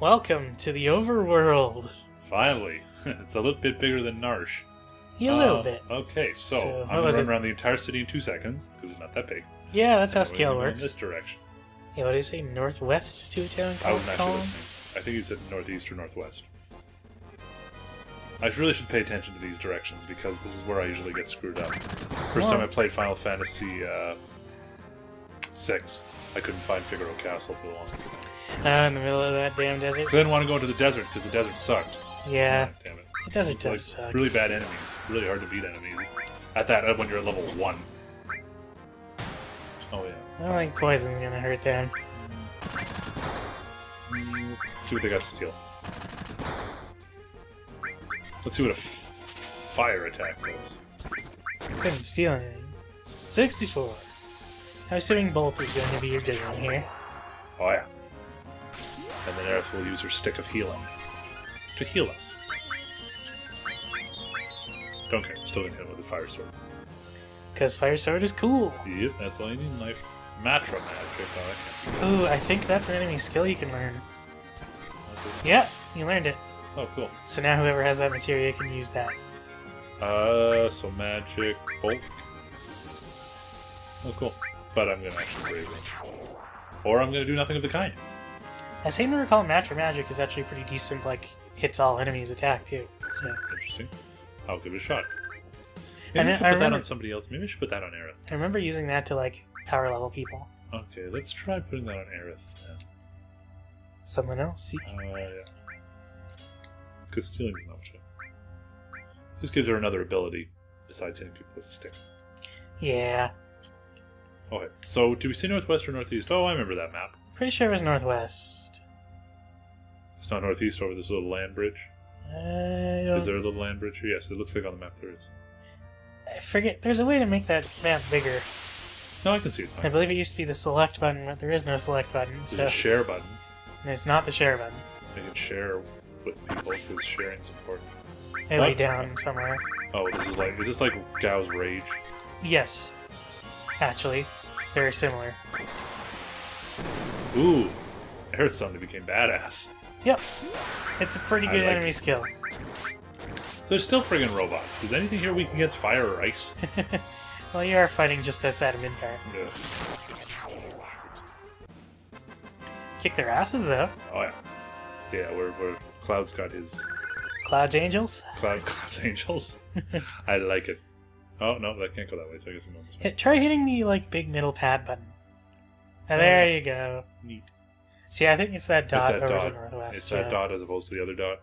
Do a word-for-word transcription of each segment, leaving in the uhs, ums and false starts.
Welcome to the overworld. Finally. It's a little bit bigger than Narsh. Yeah, a little uh, bit. Okay, so, so I'm going to run around the entire city in two seconds, because it's not that big. Yeah, that's how scale works. In this direction. Yeah, what did you say? Northwest to a town called? I wasn't actually listening. I think you said northeast or northwest. I really should pay attention to these directions, because this is where I usually get screwed up. First Whoa. time I played Final Fantasy uh, six, I couldn't find Figaro Castle for the longest time. Uh, in the middle of that damn desert? I didn't want to go into the desert, because the desert sucked. Yeah. Oh, damn it. It does, it does like, suck. Really bad enemies. Really hard to beat enemies. At that, when you're at level one. Oh, yeah. I don't think poison's gonna hurt them. Let's see what they got to steal. Let's see what a f fire attack does. Couldn't steal anything. sixty-four. I'm assuming Bolt is going to be your dig on here. Oh, yeah. And then Aerith will use her stick of healing to heal us. Don't care, still gonna hit him with a fire sword. Because fire sword is cool. Yep, that's all you need in life. Matra magic, oh, I can't. Ooh, I think that's an enemy skill you can learn. Yeah, you learned it. Oh, cool. So now whoever has that materia can use that. Uh, so magic bolt. Oh, cool. But I'm gonna actually raise it. Or I'm gonna do nothing of the kind. I seem to recall Matra magic is actually pretty decent, like, hits all enemies attack, too. So. Interesting. I'll give it a shot. Maybe and I should I put remember, that on somebody else. Maybe I should put that on Aerith. I remember using that to, like, power level people. Okay, let's try putting that on Aerith now. Someone else? Seek. Uh, yeah. Because stealing is not shit. Just gives her another ability besides hitting people with a stick. Yeah. Okay, so do we see northwest or northeast? Oh, I remember that map. Pretty sure it was northwest. It's not northeast over this little land bridge? Is there a little land bridge here? Yes, it looks like on the map there is. I forget. There's a way to make that map bigger. No, I can see it. I believe it used to be the select button, but there is no select button. There's so. a share button. And it's not the share button. You can share with people because sharing is important. It'll be down somewhere. Oh, this is like. Is this like Gao's Rage? Yes. Actually, very similar. Ooh. Aerith suddenly became badass. Yep. It's a pretty good like enemy it. skill. So there's still friggin' robots, because anything here we can get is fire or ice. Well, you are fighting just us out of Midgar. Yeah. Kick their asses, though. Oh, yeah. Yeah, we're, we're... Cloud's got his... Cloud's Angels? Cloud, Cloud's Angels. I like it. Oh, no, that can't go that way, so I guess I'm going this way. Try hitting the, like, big middle pad button. And oh, there yeah. you go. Neat. See, I think it's that dot it's that over dot. to northwest. It's that uh, dot as opposed to the other dot.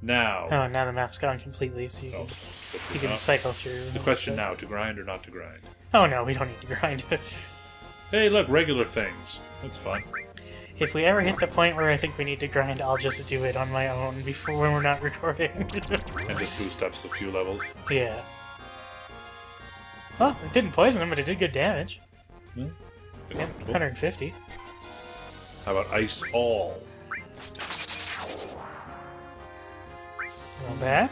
Now. Oh, now the map's gone completely, so you, oh, can, you can cycle through. The question now, to grind or not to grind? Oh, no, we don't need to grind. Hey, look, regular things. That's fun. If we ever hit the point where I think we need to grind, I'll just do it on my own before when we're not recording. And just boost up a few levels. Yeah. Well, it didn't poison him, but it did good damage. Hmm? Yep, one hundred fifty. How about ice all? Not bad.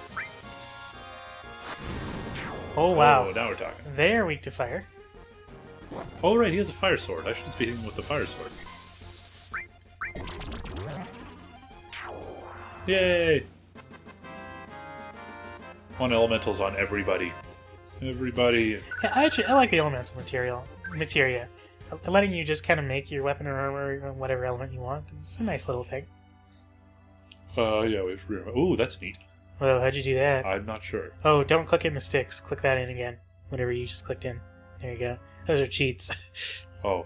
Oh, wow. Oh, now we're talking. They're weak to fire. Oh, right, he has a fire sword. I should just be hitting him with the fire sword. Yay! One elemental's on everybody. Everybody. Yeah, I, actually, I like the elemental material. Materia. Letting you just kind of make your weapon or armor or whatever element you want. It's a nice little thing. Uh, yeah, we have Ooh, that's neat. Well, how'd you do that? I'm not sure. Oh, don't click in the sticks. Click that in again. Whatever you just clicked in. There you go. Those are cheats. Oh.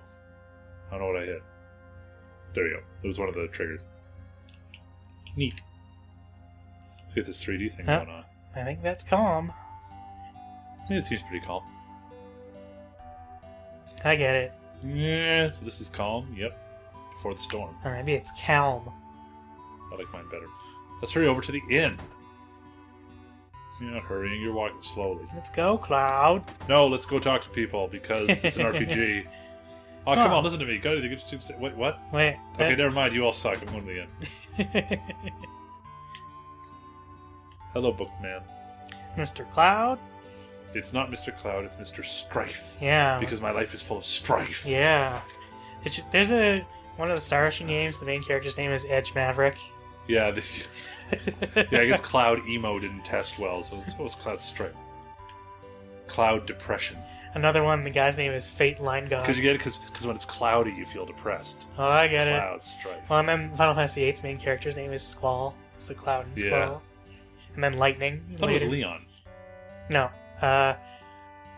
I don't know what I hit. There you go. It was one of the triggers. Neat. Look at this three D thing oh, going on. I think that's calm. Yeah, it seems pretty calm. I get it. Yeah, so this is calm, yep. Before the storm. Or maybe it's calm. I like mine better. Let's hurry over to the inn. You're not hurrying, you're walking slowly. Let's go, Cloud. No, let's go talk to people, because it's an R P G. Oh, oh, come on, listen to me. Go to the... Wait, what? Wait. Okay, that... never mind, you all suck. I'm going to the inn. Hello, bookman. Mister Cloud? It's not Mister Cloud, it's Mister Strife. Yeah. Because my life is full of strife. Yeah. It's, there's a one of the Star Ocean games, the main character's name is Edge Maverick. Yeah, the, yeah. I guess Cloud Emo didn't test well, so it's supposed Cloud Strike. Cloud Depression. Another one. The guy's name is Fate Line God. Because you get it, because when it's cloudy, you feel depressed. Oh, I get it. Cloud Strike. Well, and then Final Fantasy eight's main character's name is Squall. It's the Cloud and Squall. Yeah. And then Lightning. I thought later. It was Leon. No, uh,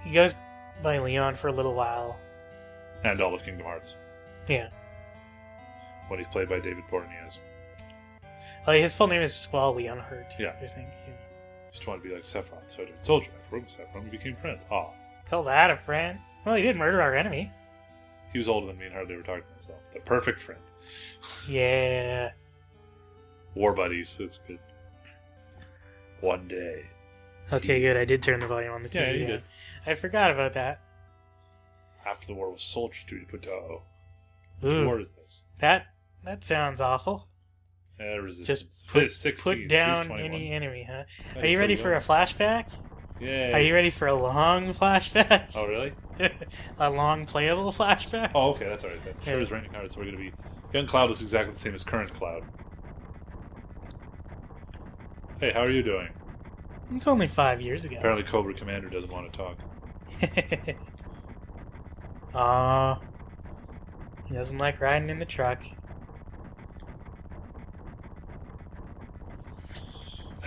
he goes by Leon for a little while. And all of Kingdom Hearts. Yeah. When he's played by David Portnoy is. Oh, his full name is Squall-Leon-Hurt. Yeah. I think. Yeah. Just wanted to be like Sephiroth, so I did told you I worked with Sephiroth. We became friends. Ah. Call that a friend? Well, he did murder our enemy. He was older than me and hardly ever talked to himself. The perfect friend. Yeah. War buddies. It's good. One day. Okay, good. I did turn the volume on the T V. Yeah, you did. I forgot about that. After the war was soldier duty put to Hojo. What war is this? That that sounds awful. Uh, resistance. Just put, sixteen, put down any enemy, huh? That Are you ready so for a flashback? Yeah. Are you ready for a long flashback? Oh, really? A long playable flashback? Oh, okay, that's alright then. Sure yeah. Is raining hard, so we're going to be... Young Cloud looks exactly the same as current Cloud. Hey, how are you doing? It's only five years ago. Apparently Cobra Commander doesn't want to talk. Aww. He doesn't like riding in the truck.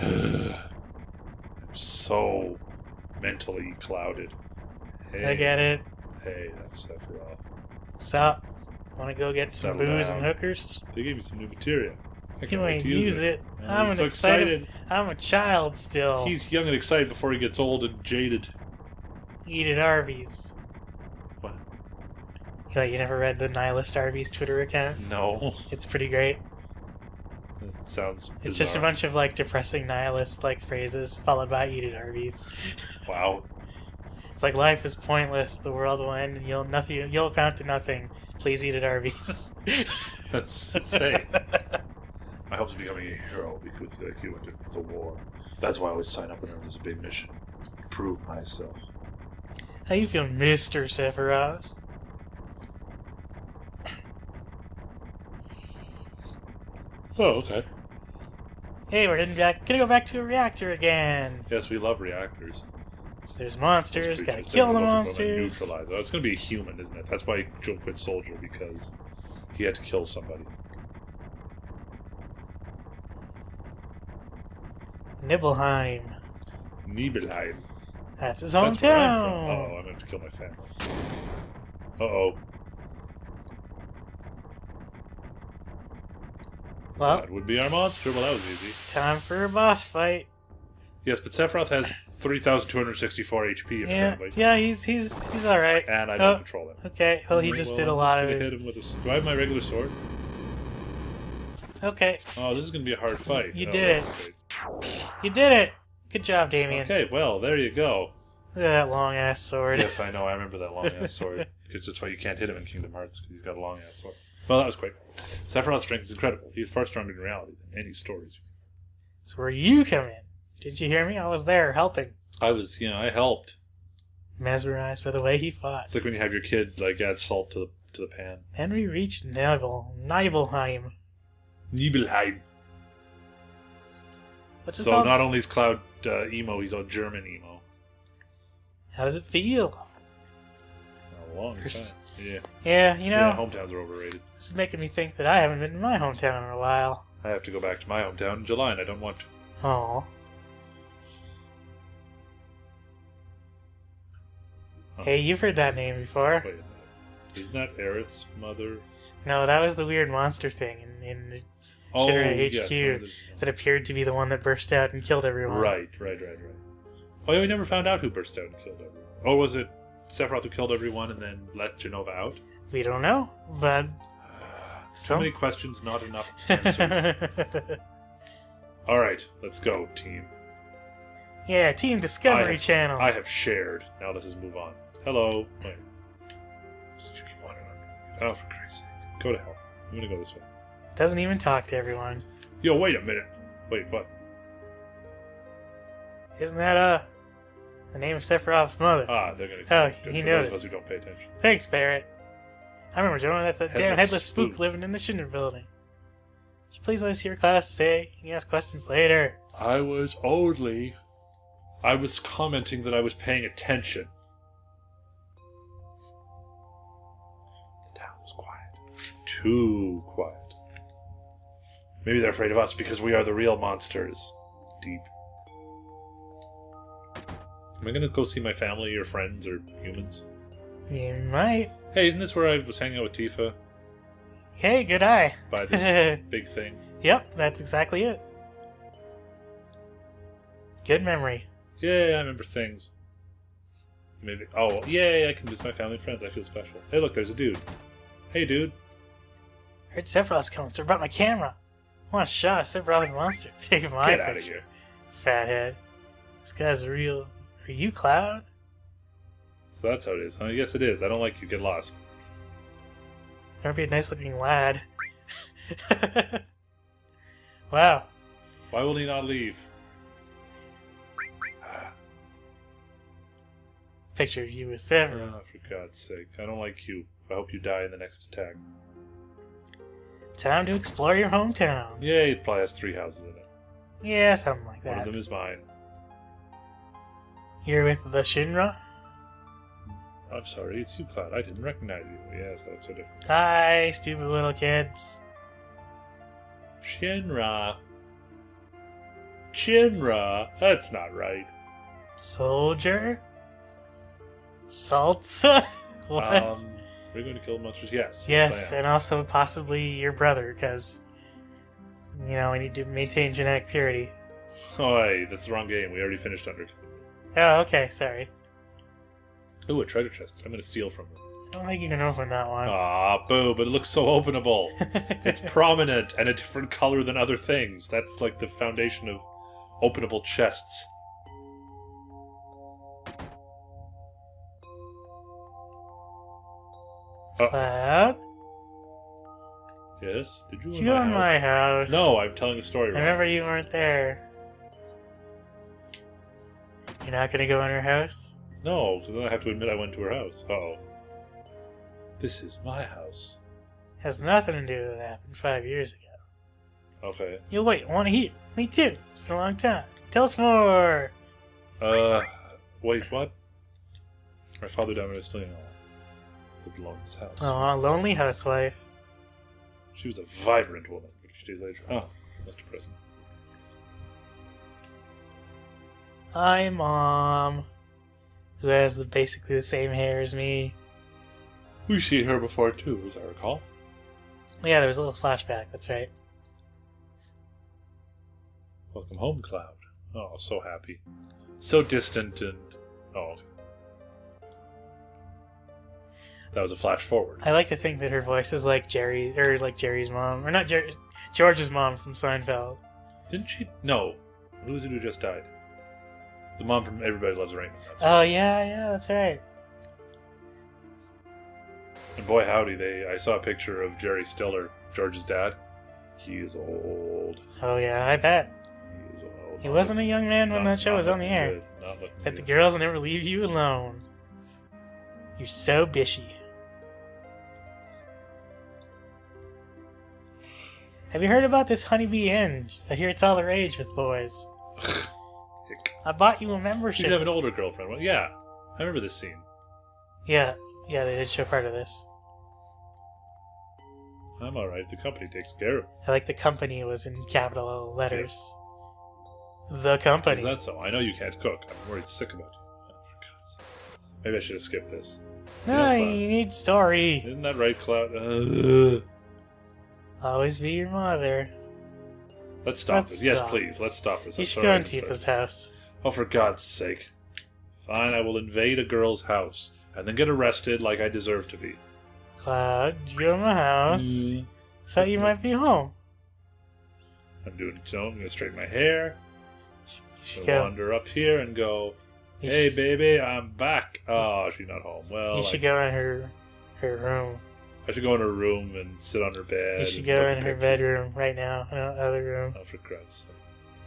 I'm so mentally clouded. Hey, I get it. Hey, that's Sephiroth. What's up? Want to go get some Settle booze down. And hookers? They gave me some new materia. I can't wait to use it. it. I'm an so excited. excited. I'm a child still. He's young and excited before he gets old and jaded. Eat at Arby's. What? You know, you never read the Nihilist Arby's Twitter account? No. It's pretty great. It sounds bizarre. It's just a bunch of like depressing nihilist like phrases followed by eat at Arby's. Wow. It's like life is pointless, the world will end, and you'll nothing. You'll amount to nothing. Please eat at Arby's. That's insane. I hope to becoming a hero because like you went to the war. That's why I always sign up whenever there's a big mission. Prove myself. How you feel, Mister Sephiroth? Oh, okay. Hey, we're heading back. Gonna go back to a reactor again. Yes, we love reactors. So there's monsters. Gotta kill the monsters. Neutralize. Oh, it's gonna be a human, isn't it? That's why Joe quit Soldier because he had to kill somebody. Nibelheim. Nibelheim. That's his hometown. That's where I'm from. Oh, I'm going to kill my family. Uh-oh. Well, that would be our monster. Well, that was easy. Time for a boss fight. Yes, but Sephiroth has three thousand two hundred sixty-four H P. Yeah, yeah, he's he's he's all right. And I don't oh, control him. Okay. Well, he just well, did a I'm lot just of hit him with a, do I have my regular sword? Okay. Oh, this is going to be a hard fight. You no, did it. Great. You did it! Good job, Damien. Okay, well, there you go. Look at that long-ass sword. Yes, I know, I remember that long-ass sword. Because that's why you can't hit him in Kingdom Hearts, because he's got a long-ass sword. Well, that was quick. Sephiroth's strength is incredible. He is far stronger in reality than any storage. So where you come in. Did you hear me? I was there, helping. I was, you know, I helped. Mesmerized by the way he fought. It's like when you have your kid, like, add salt to the to the pan. Then we reached Nibel, Nibelheim. Nibelheim. So called? Not only is Cloud uh, emo, he's a German emo. How does it feel? A long First, time. Yeah. Yeah, you know. Yeah, hometowns are overrated. This is making me think that I haven't been in my hometown in a while. I have to go back to my hometown in July, and I don't want to. Aww. Huh. Hey, you've heard that name before. Wait a minute. Isn't that Aerith's mother? No, that was the weird monster thing in... in Oh, Shinra H Q yes, that appeared to be the one that burst out and killed everyone. Right, right, right, right. Oh, yeah, we never found out who burst out and killed everyone. Or was it Sephiroth who killed everyone and then let Genova out? We don't know, but... So many questions, not enough answers. Alright, let's go, team. Yeah, Team Discovery I have, Channel. I have shared. Now let us move on. Hello. Wait. Oh, for Christ's sake. Go to hell. I'm gonna go this way. Doesn't even talk to everyone. Yo, wait a minute. Wait, what? Isn't that, uh, the name of Sephiroth's mother? Ah, they're gonna... Oh, he noticed. Those who don't pay attention. Thanks, Barrett. I remember, Jonah, that's that headless damn headless spook, spook living in the Shinra building. Could you please let us hear class say? You can ask questions later. I was only... I was commenting that I was paying attention. The town was quiet. Too quiet. Maybe they're afraid of us because we are the real monsters. Deep. Am I gonna go see my family or friends or humans? You might. Hey, isn't this where I was hanging out with Tifa? Hey, good eye. By this big thing. Yep, that's exactly it. Good memory. Yeah, I remember things. Maybe. Oh, yay, I can visit my family and friends. I feel special. Hey, look, there's a dude. Hey, dude. I heard Sephiroth's coming, so I brought my camera. One shot, Sephiroth the monster. Take my Get out of here. Fathead. This guy's real. Are you Cloud? So that's how it is, huh? Yes, it is. I don't like you. Get lost. That'd be a nice-looking lad. Wow. Why will he not leave? Picture of you with Sephiroth. Oh, for God's sake. I don't like you. I hope you die in the next attack. Time to explore your hometown. Yeah, it probably has three houses in it. Yeah, something like that. One of them is mine. You're with the Shinra? I'm sorry, it's you, Cloud. I didn't recognize you. Yes, that looks so different. Hi, stupid little kids. Shinra. Shinra? That's not right. Soldier? Salsa? What? Um, we're going to kill monsters? Yes. Yes, yes, and also possibly your brother, because, you know, we need to maintain genetic purity. Oh, hey, that's the wrong game. We already finished Undertale. Oh, okay, sorry. Ooh, a treasure chest. I'm going to steal from it. I don't think you can open that one. Ah, boo, but it looks so openable. It's prominent and a different color than other things. That's like the foundation of openable chests. Uh, Cloud? Yes? Did you, did you own my house? No, I'm telling the story right. I remember you weren't there. You're not going to go in her house? No, because then I have to admit I went to her house. Uh-oh. This is my house. Has nothing to do with what happened five years ago. Okay. Yo, wait, I want to hear. Me too. It's been a long time. Tell us more! Uh, wait, what? My father died when I was still young. Lived alone in his house. Aw, lonely housewife. She was a vibrant woman. She days later. Oh, that's depressing. Hi, Mom. Who has the, basically the same hair as me. We've seen her before, too, as I recall. Yeah, there was a little flashback, that's right. Welcome home, Cloud. Oh, so happy. So distant and... Oh. That was a flash forward. I like to think that her voice is like Jerry... Or like Jerry's mom. Or not Jerry... George's mom from Seinfeld. Didn't she... No. Who was it who just died? The mom from Everybody Loves Raymond. Oh, right. yeah, yeah, that's right. And boy howdy, they I saw a picture of Jerry Stiller, George's dad. He is old. Oh, yeah, I bet. He is old. He not wasn't a young man when not, that show was on the air. Good, but the girls never leave you alone. You're so bishy. Have you heard about this Honey Bee Inn? I hear it's all the rage with boys. I bought you a membership. You should have an older girlfriend. Well, yeah, I remember this scene. Yeah, yeah, they did show part of this. I'm alright. The company takes care of me. I like the company was in capital letters. Yes. The company. Is that so? I know you can't cook. I'm worried sick about you. Oh, for God's sake. Maybe I should have skipped this. No, you know, you need story. Isn't that right, Cloud? Uh, Always be your mother. Let's stop let's this. Stop. Yes, please. Let's stop this. You I'm should sorry go in Tifa's house. Oh, for God's sake. Fine, I will invade a girl's house, and then get arrested like I deserve to be. Cloud, you're in my house. Mm. Thought you might be home. I'm doing it, so I'm going to straighten my hair. So wander up here and go, you hey, should... baby, I'm back. Oh, she's not home. Well, You should I... go in her, her room. I should go in her room and sit on her bed. You should go in her bedroom right now, in the other room. Oh, for God's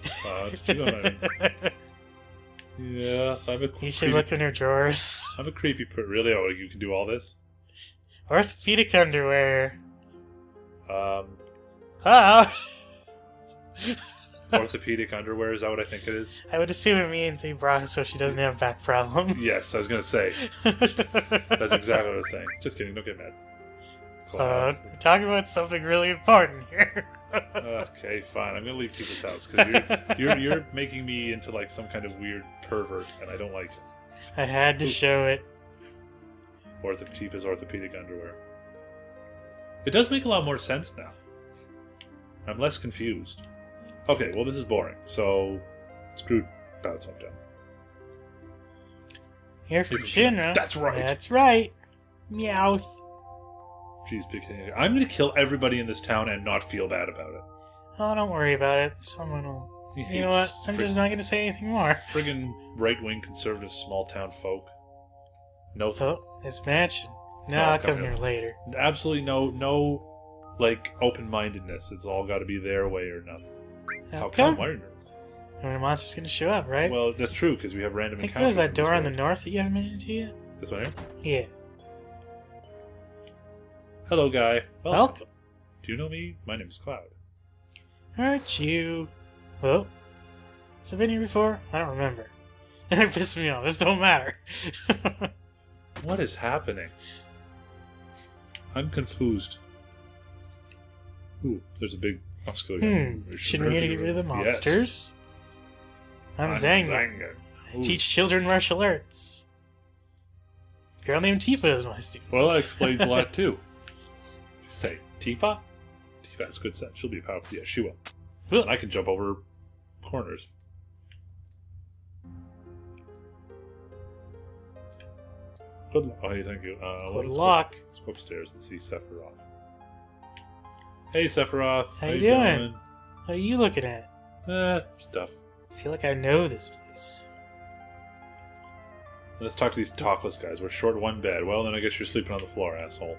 sake. Cloud, you go in. Yeah, I'm a creepy... You should look in her drawers. I'm a creepy per- Really? Oh, you can do all this? Orthopedic underwear. Um. Cloud! Orthopedic underwear, is that what I think it is? I would assume it means a bra so she doesn't have back problems. Yes, I was going to say. That's exactly what I was saying. Just kidding, don't get mad. Cloud, we're talking about something really important here. Okay, fine. I'm going to leave Tifa's house, because you're, you're, you're making me into like some kind of weird pervert, and I don't like it. I had to show it. Ortho- Tifa's orthopedic underwear. It does make a lot more sense now. I'm less confused. Okay, well this is boring, so screw that's what I'm done. Here from Shinra. That's right. That's right. Meowth. Jeez, big thing. I'm gonna kill everybody in this town and not feel bad about it. Oh, don't worry about it. Someone will. You know what? I'm just not gonna say anything more. Friggin' right-wing conservative small-town folk. No. Th oh, it's mansion. No, no, I'll come, come here later. Absolutely no, no, like open-mindedness. It's all got to be their way or nothing. How come? And the monster's gonna show up, right? Well, that's true because we have random I think encounters. There's that door on the north that you haven't mentioned to you. This one here. Yeah. Hello, guy. Welcome. Welcome. Do you know me? My name's Cloud. Aren't you? Whoa. Have I been here before? I don't remember. It pissed me off. This don't matter. What is happening? I'm confused. Ooh, there's a big muscular guy. Hmm. Shouldn't we get rid of the monsters? Yes. I'm, I'm Zangan. I teach children martial arts. A girl named Tifa is my student. Well, that explains a lot, too. Say, Tifa? Tifa has good sense. She'll be powerful. Yeah, she will. And I can jump over corners. Good luck. Oh, thank you. Uh, Good let's luck. Go, let's go upstairs and see Sephiroth. Hey, Sephiroth. How, How you doing? doing? How are you looking at? Eh, stuff. I feel like I know this place. Let's talk to these talkless guys. We're short one bed. Well, then I guess you're sleeping on the floor, asshole.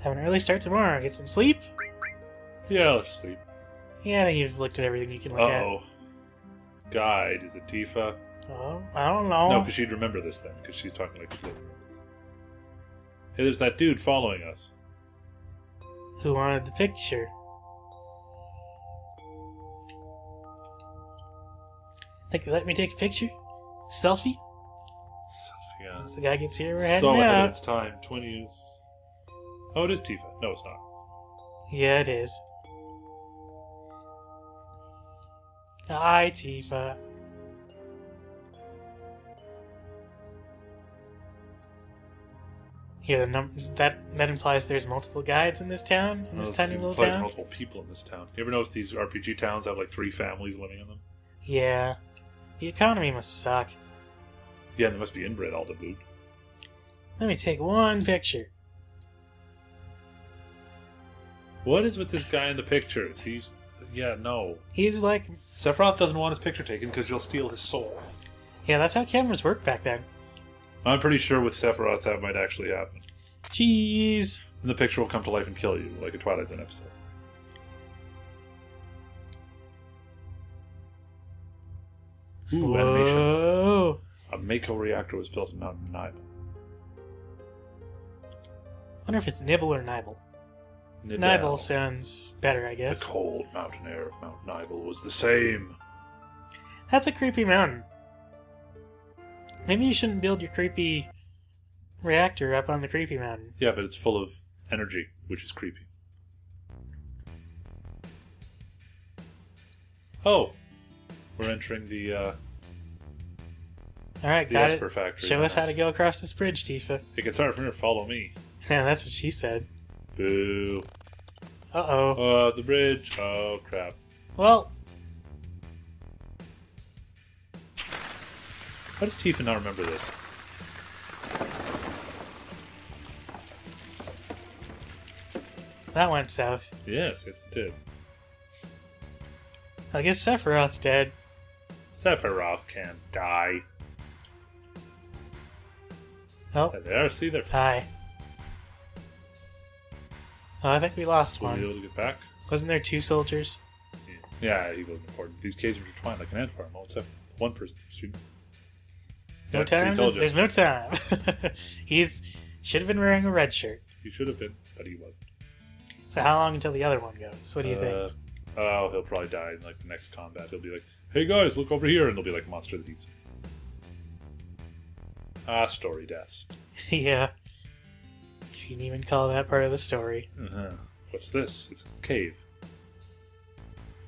Have an early start tomorrow. Get some sleep? Yeah, let's sleep. Yeah, I think you've looked at everything you can look uh -oh. at. Uh-oh. Guide. Is it Tifa? Oh, I don't know. No, because she'd remember this then, because she's talking like... Hey, there's that dude following us. Who wanted the picture? Think they let me take a picture? Selfie? Selfie, yeah. Once the guy gets here, we're heading so ahead of its time. twenty is... Oh, it is Tifa. No, it's not. Yeah, it is. Hi, Tifa. Here, the num that that implies there's multiple guides in this town, in this no, tiny little town. Implies multiple people in this town. You ever notice these R P G towns have like three families living in them? Yeah, the economy must suck. Yeah, they must be inbred all to boot. Let me take one picture. What is with this guy in the pictures? He's Yeah, no. He's like... Sephiroth doesn't want his picture taken because you'll steal his soul. Yeah, that's how cameras worked back then. I'm pretty sure with Sephiroth that might actually happen. Jeez. And the picture will come to life and kill you, like a Twilight Zone episode. Ooh, Whoa. Animation. A Mako reactor was built in Nibel. I wonder if it's Nibel or Nibel. Nibel. Nibel sounds better, I guess. The cold mountain air of Mount Nibel was the same. That's a creepy mountain. Maybe you shouldn't build your creepy reactor up on the creepy mountain. Yeah, but it's full of energy, which is creepy. Oh! We're entering the, uh... Alright, guys. The Esper factory. Show us how to go across this bridge, Tifa. It gets hard from here, follow me. Yeah, that's what she said. Boo. Uh-oh. Uh, the bridge. Oh, crap. Well. How does Tifa not remember this? That went south. Yes, yes it did. I guess Sephiroth's dead. Sephiroth can't die. Oh. There, see their... Hi. Oh, I think we lost we'll one. We'll be able to get back. Wasn't there two soldiers? Yeah, yeah, he wasn't important. These cages are intertwined like an ant farm. All except one person's students. No yes, time. There's no time. He's should have been wearing a red shirt. He should have been, but he wasn't. So how long until the other one goes? What do you uh, think? Oh, he'll probably die in like the next combat. He'll be like, "Hey guys, look over here," and they'll be like, "Monster that eats." Ah, story deaths. Yeah. You can even call that part of the story. Uh-huh. What's this? It's a cave.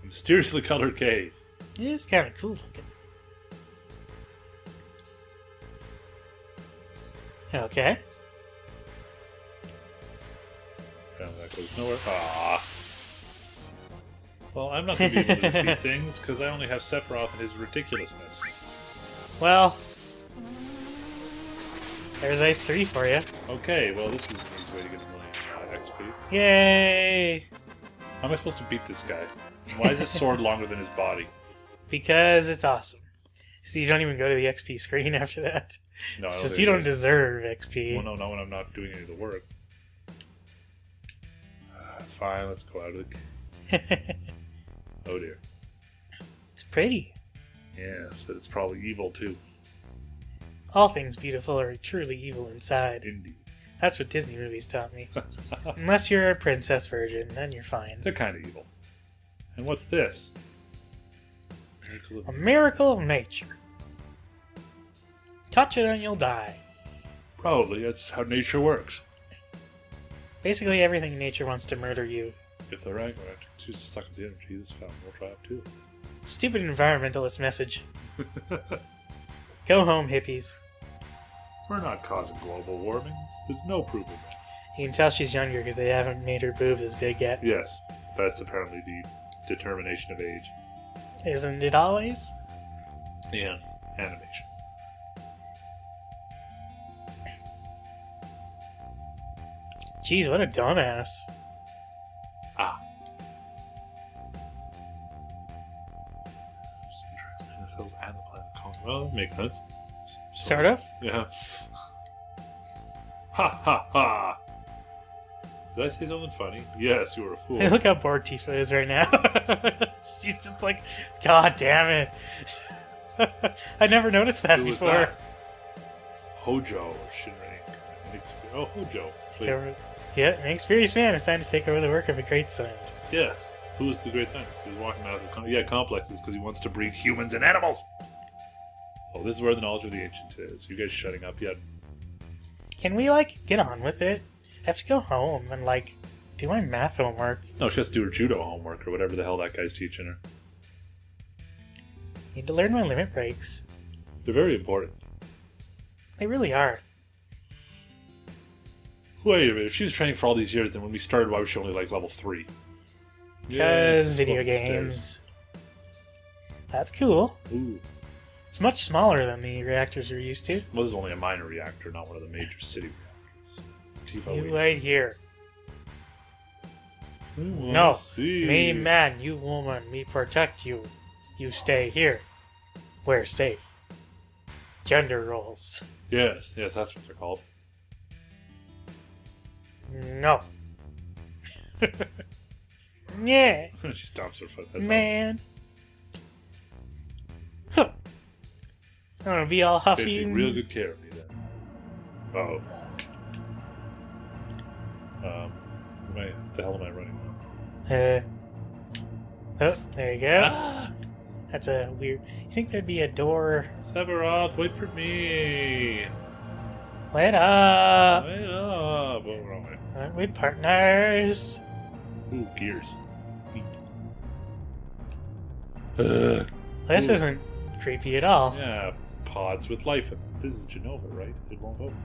A mysteriously colored cave. It is kind of cool looking. Okay. Found that goes nowhere. Ah. Well, I'm not going to be able to defeat things because I only have Sephiroth and his ridiculousness. Well, there's Ice three for you. Okay, well, this is an easy way to get a million X P. Yay! How am I supposed to beat this guy? Why is his sword longer than his body? Because it's awesome. See, you don't even go to the X P screen after that. No, it's I don't just you don't deserve X P. Well, no, not when I'm not doing any of the work. Uh, fine, let's go out of the cave. Oh dear. It's pretty. Yes, but it's probably evil too. All things beautiful are truly evil inside. Indeed. That's what Disney movies taught me. Unless you're a princess virgin, then you're fine. They're kind of evil. And what's this? Miracle of a miracle of nature. Touch it and you'll die. Probably. That's how nature works. Basically everything in nature wants to murder you. If they're right, we're to choose to suck up the energy. This fountain will try out too. Stupid environmentalist message. Go home, hippies. We're not causing global warming. There's no proof of that. You can tell she's younger because they haven't made her boobs as big yet. Yes. That's apparently the determination of age. Isn't it always? Yeah. Animation. Jeez, what a dumbass. Ah. Well, that makes sense. Sort of? Yeah. Ha ha ha! Did I say something funny? Yes, you were a fool. Hey, look how bored Tifa is right now. She's just like, God damn it. I never noticed that Who before. Was that? Hojo or Shinra. Oh, Hojo. Over, yeah, an experienced man is assigned to take over the work of a great scientist. Yes. Who's the great scientist? He's walking out of the com yeah, complexes because he wants to breed humans and animals. Oh, this is where the knowledge of the ancients is. You guys shutting up yet? Can we, like, get on with it? I have to go home and, like, do my math homework. No, she has to do her judo homework or whatever the hell that guy's teaching her. Need to learn my limit breaks. They're very important. They really are. Wait a minute, if she was training for all these years, then when we started, why was she only, like, level three? Because yeah, video games. That's cool. Ooh. It's much smaller than the reactors we're used to. Well, this is only a minor reactor, not one of the major city reactors. Tifa, you wait here. No. See. Me man, you woman, me protect you. You stay here. We're safe. Gender roles. Yes, yes, that's what they're called. No. Yeah. She stomps her foot. That's man. Awesome. Huh. I'm gonna be all huffy. They're taking real good care of me then. Uh-oh. Um, what, I, what the hell am I running on? Uh. Oh, there you go. Ah! That's a weird. You think there'd be a door? Sephiroth, wait for me. Wait up. Wait up. What wrong way? Aren't we partners? Ooh, gears. Uh, this ooh. Isn't creepy at all. Yeah, pods with life in them. This is Genova, right? It won't open.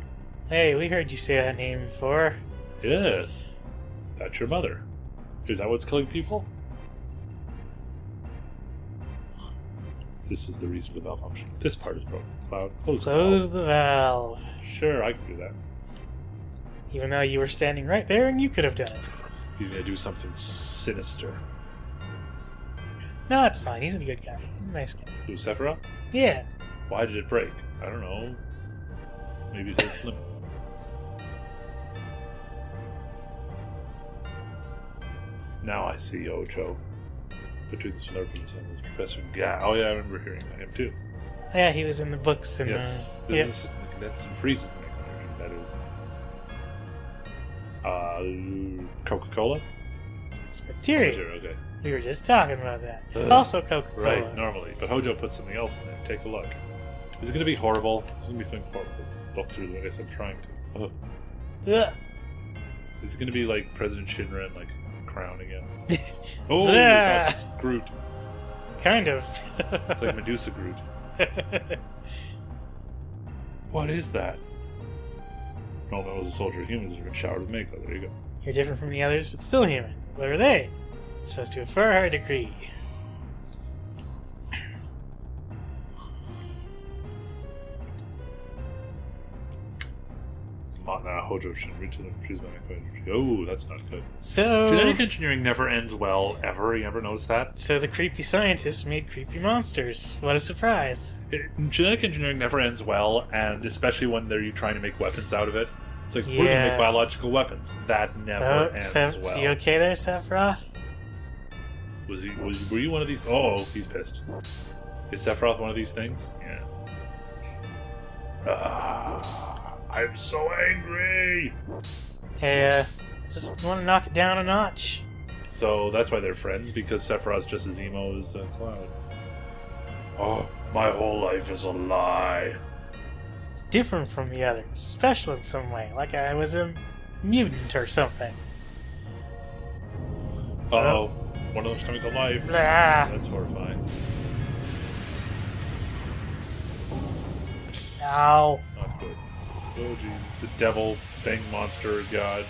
Hey, we heard you say that name before. Yes. That's your mother. Is that what's killing people? This is the reason for the valve function. This part is broken. Cloud, close, close the valve. the valve. Sure, I can do that. Even though you were standing right there and you could have done it. He's gonna do something sinister. No, it's fine. He's a good guy. He's a nice guy. Who, Sephiroth? Yeah. Why did it break? I don't know. Maybe it's a slim. Now I see Ojo. Between the slurpers and his professor. Yeah. Oh yeah, I remember hearing about him too. yeah, he was in the books. And yes, the, this yeah. is that's free system economy. That is uh, Coca-Cola. It's materia. materia. Okay. We were just talking about that. Ugh. Also Coca-Cola. Right, normally, but Hojo put something else in there. Take a look. Is it going to be horrible? It's going to be something horrible. Look through the guess I'm trying to. Ugh. Ugh. Is it going to be like President Shinra and like Crown again? Oh, yeah. It's like, it's Groot. Kind of. It's like Medusa Groot. What is that? Oh, that was a soldier of humans that have been showered with Mako. There you go. You're different from the others, but still human. What are they? So as to infer her decree. Hojo should reach them. She's not good. Oh, that's not good. So genetic engineering never ends well, ever. You ever notice that? So the creepy scientists made creepy monsters. What a surprise! It, genetic engineering never ends well, and especially when they're you trying to make weapons out of it. It's like yeah. we're gonna make biological weapons. That never oh, ends Sep well. You okay there, Sephiroth? Was he? Was, were you one of these? Oh, he's pissed. Is Sephiroth one of these things? Yeah. Ah. I'm so angry! Hey, uh, just want to knock it down a notch. So that's why they're friends, because Sephiroth's just as emo as uh, Cloud. Oh, my whole life is a lie. It's different from the others, special in some way, like I was a mutant or something. Uh oh, one of them's coming to life. Ah. That's horrifying. Ow. Not good. Oh, geez. It's a devil, thing, monster, god.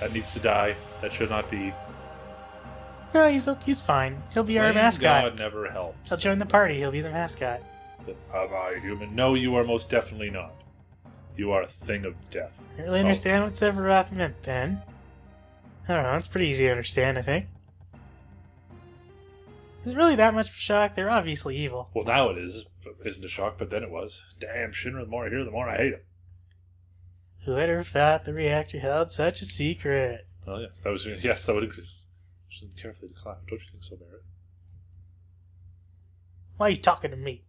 That needs to die. That should not be. No, he's he's fine. He'll be our mascot. God never helps. He'll join the party. He'll be the mascot. Am I human? No, you are most definitely not. You are a thing of death. I really understand oh. what Sephiroth meant, Ben. I don't know. It's pretty easy to understand, I think. Is it really that much of a shock? They're obviously evil. Well, now it is. Isn't a shock, but then it was. Damn, Shinra, the more I hear, the more I hate him. Who would have thought the reactor held such a secret? Oh yes, that was yes, that would agree. Should be carefully decline. Don't you think so, Barrett? Why are you talking to me?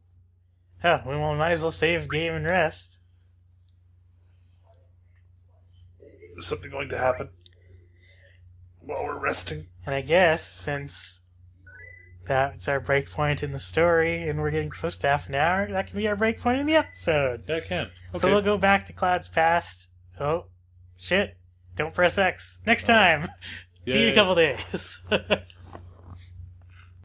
Oh, we might as well save game and rest. Is something going to happen while we're resting? And I guess since that's our breakpoint in the story, and we're getting close to half an hour. That can be our breakpoint in the episode. That can. Okay. So we'll go back to Cloud's past. Oh, shit. Don't press X. Next time. Right. See you in a couple days.